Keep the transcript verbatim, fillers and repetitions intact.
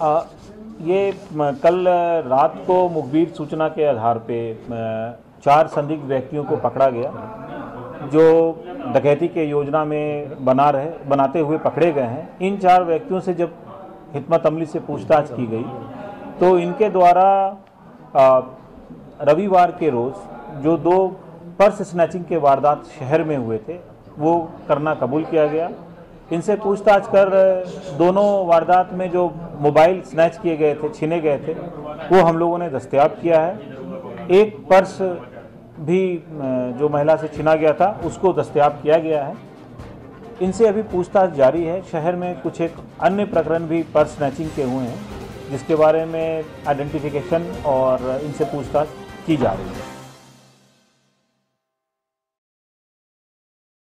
आ, ये कल रात को मुखबिर सूचना के आधार पे चार संदिग्ध व्यक्तियों को पकड़ा गया जो डकैती के योजना में बना रहे बनाते हुए पकड़े गए हैं। इन चार व्यक्तियों से जब हिकमत अमली से पूछताछ की गई तो इनके द्वारा रविवार के रोज़ जो दो पर्स स्नैचिंग के वारदात शहर में हुए थे वो करना कबूल किया गया। इनसे पूछताछ कर दोनों वारदात में जो मोबाइल स्नैच किए गए थे, छीने गए थे, वो हम लोगों ने दस्तयाब किया है। एक पर्स भी जो महिला से छीना गया था उसको दस्तयाब किया गया है। इनसे अभी पूछताछ जारी है। शहर में कुछ एक अन्य प्रकरण भी पर्स स्नैचिंग के हुए हैं जिसके बारे में आइडेंटिफिकेशन और इनसे पूछताछ की जा रही है।